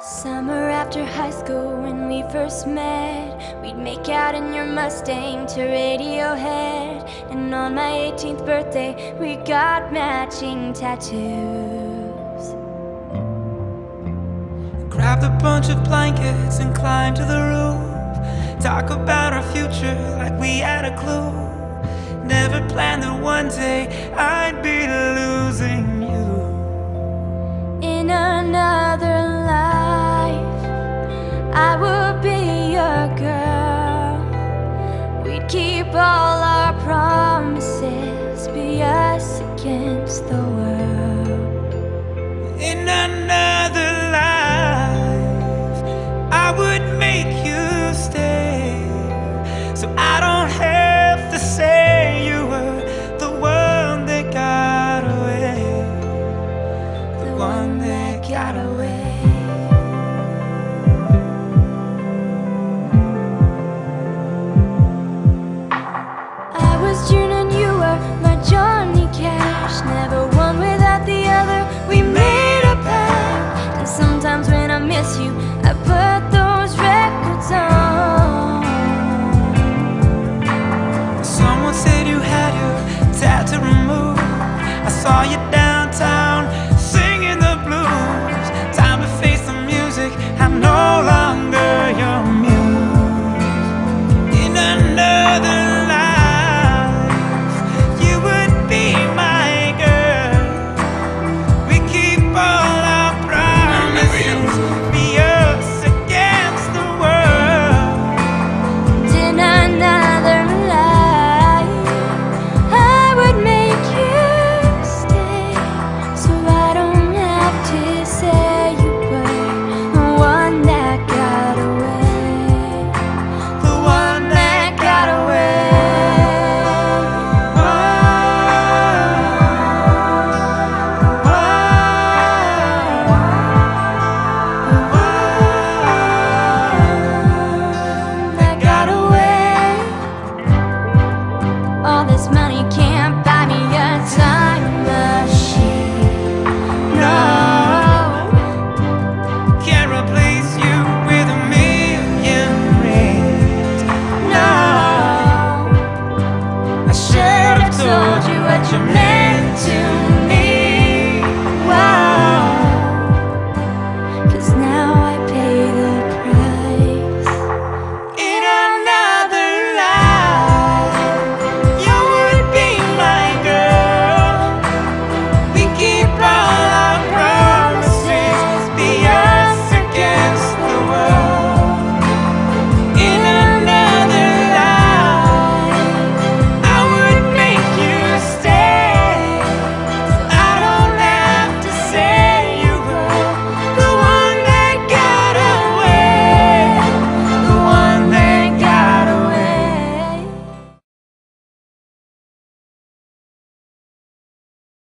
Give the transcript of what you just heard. Summer after high school, when we first met, we'd make out in your Mustang to Radiohead. And on my 18th birthday, we got matching tattoos. Grabbed a bunch of blankets and climbed to the roof. Talk about our future like we had a clue. Never planned that one day I'd be losing you. In another life I would be your girl. We'd keep all our promises, be us against the world. In another life, I would make you stay, so I don't have to say you were the one that got away. The one that got away. Never one without the other, we made a pact. And sometimes when I miss you, I put those records on. Someone said you had your tattoo removed. I saw you downtown singing the blues. Time to face the music, I know.